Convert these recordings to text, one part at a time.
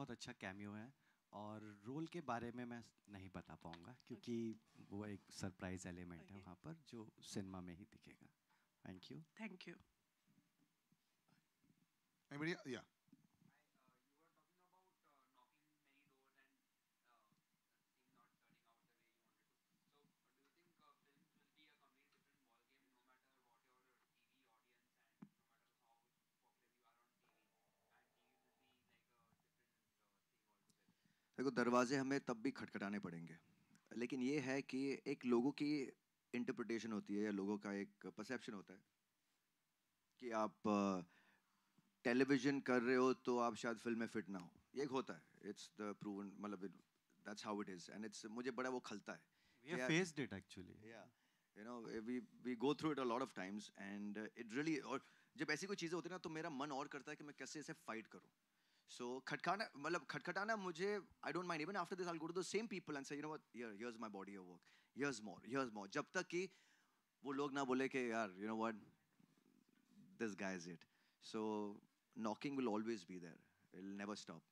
बहुत अच्छा कैमियो है और रोल के बारे में मैं नहीं बता पाऊँगा क्योंकि वो एक सरप्राइज एलिमेंट है वहाँ पर जो सिनेमा में ही दिखेगा. Thank you. Thank you. Anybody? Yeah. देखो दरवाजे हमें तब भी खटखटाने पड़ेंगे, लेकिन ये है कि एक लोगों की इंटरप्रिटेशन होती है या लोगों का एक परसेप्शन होता है कि आप टेलीविजन कर रहे हो तो आप शायद फिल्म में फिट ना हो. ये एक होता है, इट्स द प्रूवन, मतलब that's how it is and it's, मुझे बड़ा वो खलता है. We have faced it actually, या you know we go through it a lot of times and it really. और जब ऐसी कोई चीज़ें होती है ना तो मेरा मन और करता है कि मैं कैसे इसे फाइट करूँ. So खटखटाना, मतलब खटखटाना मुझे I don't mind. Even after this I'll go to the same people and say, you know what, here's my body of work, here's more, जब तक कि वो लोग ना बोले कि यार you know what, this guy is it. So knocking will always be there, it'll never stop.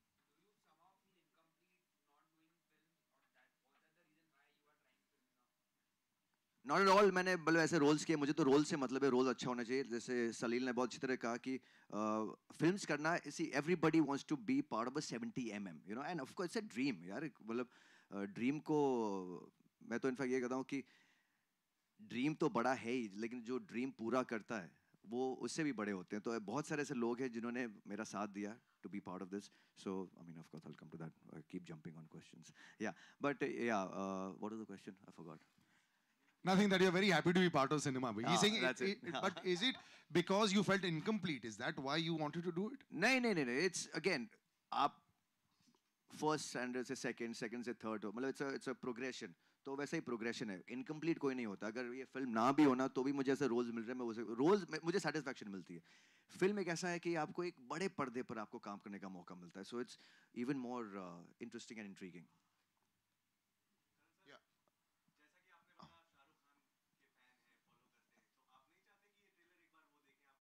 Do you somehow feel incomplete not doing films, or that was that the reason why you are trying films now? Not at all. मैंने मतलब ऐसे roles किए, मुझे तो role से मतलब है, role अच्छा होना चाहिए. जैसे सलील ने बहुत अच्छी तरह कहा कि फिल्म्स करना, इसी everybody wants to be part of a 70mm, you know, and of course it's a dream यार. मतलब ड्रीम को मैं तो इनफैक्ट ये कहता हूँ कि ड्रीम तो बड़ा है ही, लेकिन जो ड्रीम पूरा करता है वो उससे भी बड़े होते हैं. तो बहुत सारे ऐसे लोग हैं जिन्होंने मेरा साथ दिया to be part of this. So I mean, of course I'll come to that. I keep jumping on questions. Yeah, but yeah, what was the question? I forgot. Nothing, that you're very happy to be part of cinema. But he's saying, but is it because you felt incomplete? Is that why you wanted to do it? No. It's again, आप first standard से second, second से third हो. मतलब it's a progression. तो वैसे ही progression है. Incomplete कोई नहीं होता. अगर ये film ना भी होना तो भी मुझे ऐसे roles मिल रहे हैं, मैं उसे roles मुझे satisfaction मिलती है. Film एक ऐसा है कि आपको एक बड़े पर्दे पर आपको काम करने का मौका मिलता है. So it's even more interesting and intriguing.